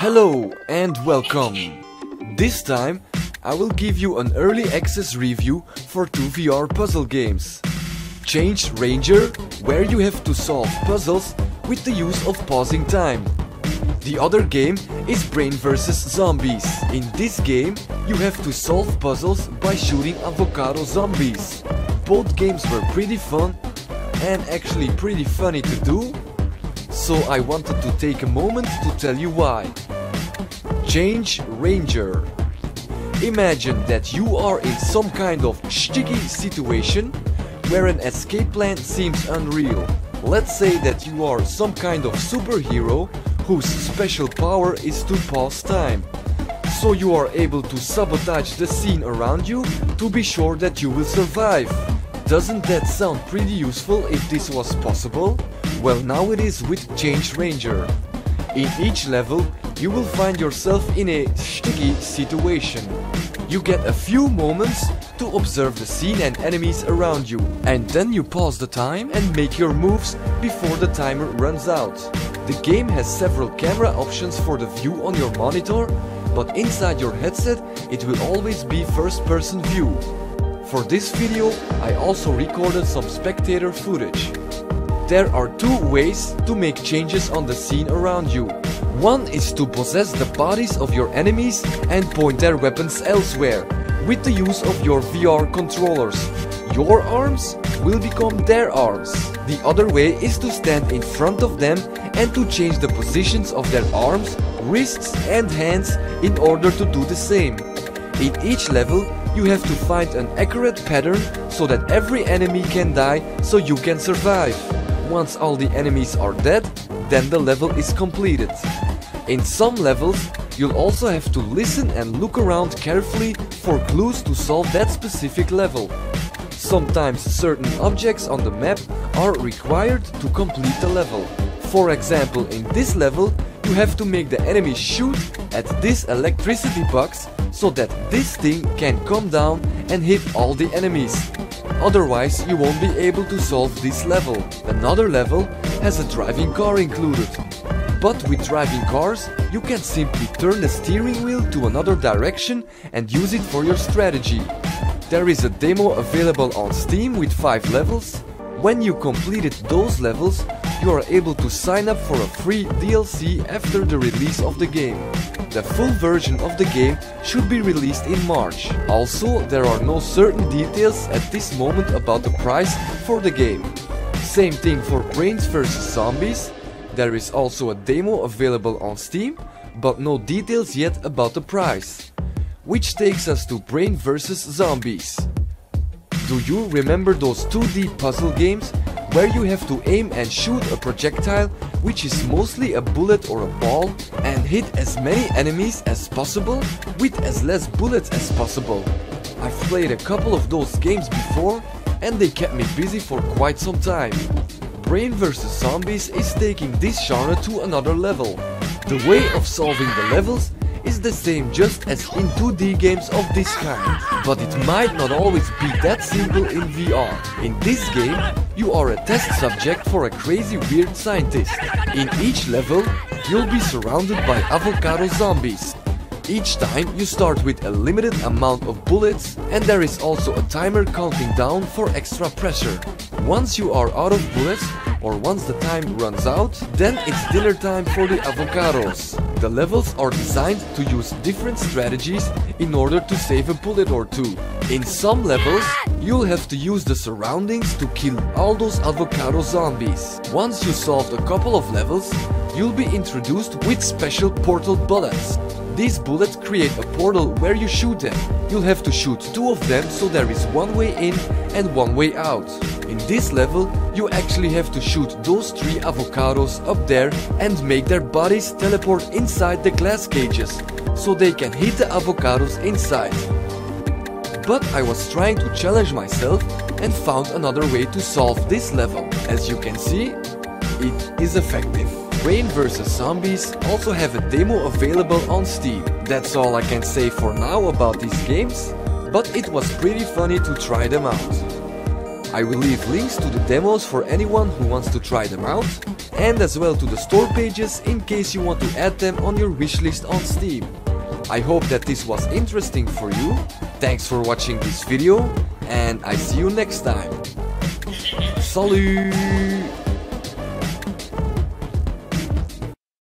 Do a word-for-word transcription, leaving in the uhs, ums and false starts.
Hello and welcome! This time I will give you an early access review for two V R puzzle games. Change Ranger, where you have to solve puzzles with the use of pausing time. The other game is Brain versus. Zombies. In this game you have to solve puzzles by shooting avocado zombies. Both games were pretty fun and actually pretty funny to do, so I wanted to take a moment to tell you why. Change Ranger. Imagine that you are in some kind of sticky situation where an escape plan seems unreal. Let's say that you are some kind of superhero whose special power is to pause time. So you are able to sabotage the scene around you to be sure that you will survive. Doesn't that sound pretty useful if this was possible? Well, now it is with Change Ranger. In each level, you will find yourself in a sticky situation. You get a few moments to observe the scene and enemies around you, and then you pause the time and make your moves before the timer runs out. The game has several camera options for the view on your monitor, but inside your headset it will always be first-person view. For this video, I also recorded some spectator footage. There are two ways to make changes on the scene around you. One is to possess the bodies of your enemies and point their weapons elsewhere with the use of your V R controllers. Your arms will become their arms. The other way is to stand in front of them and to change the positions of their arms, wrists and hands in order to do the same. In each level, you have to find an accurate pattern so that every enemy can die so you can survive. Once all the enemies are dead, then the level is completed. In some levels, you'll also have to listen and look around carefully for clues to solve that specific level. Sometimes certain objects on the map are required to complete the level. For example, in this level, you have to make the enemy shoot at this electricity box so that this thing can come down and hit all the enemies. Otherwise, you won't be able to solve this level. Another level has a driving car included. But with driving cars, you can simply turn the steering wheel to another direction and use it for your strategy. There is a demo available on Steam with five levels. When you completed those levels, you are able to sign up for a free D L C after the release of the game. The full version of the game should be released in March. Also, there are no certain details at this moment about the price for the game. Same thing for Brain versus. Zombies. There is also a demo available on Steam, but no details yet about the price. Which takes us to Brain versus. Zombies. Do you remember those two D puzzle games where you have to aim and shoot a projectile, which is mostly a bullet or a ball, and hit as many enemies as possible with as less bullets as possible? I've played a couple of those games before and they kept me busy for quite some time. Brain versus. Zombies is taking this genre to another level. The way of solving the levels is the same just as in two D games of this kind, but it might not always be that simple in V R. In this game, you are a test subject for a crazy weird scientist. In each level, you'll be surrounded by avocado zombies. Each time you start with a limited amount of bullets, and there is also a timer counting down for extra pressure. Once you are out of bullets, or once the time runs out, then it's dinner time for the avocados. The levels are designed to use different strategies in order to save a bullet or two. In some levels, you'll have to use the surroundings to kill all those avocado zombies. Once you solved a couple of levels, you'll be introduced with special portal bullets. These bullets create a portal where you shoot them. You'll have to shoot two of them, so there is one way in and one way out. In this level, you actually have to shoot those three avocados up there and make their bodies teleport inside the glass cages, so they can hit the avocados inside. But I was trying to challenge myself and found another way to solve this level. As you can see, it is effective. Brain versus. Zombies also have a demo available on Steam. That's all I can say for now about these games, but it was pretty funny to try them out. I will leave links to the demos for anyone who wants to try them out, and as well to the store pages in case you want to add them on your wishlist on Steam. I hope that this was interesting for you. Thanks for watching this video, and I see you next time. Salut!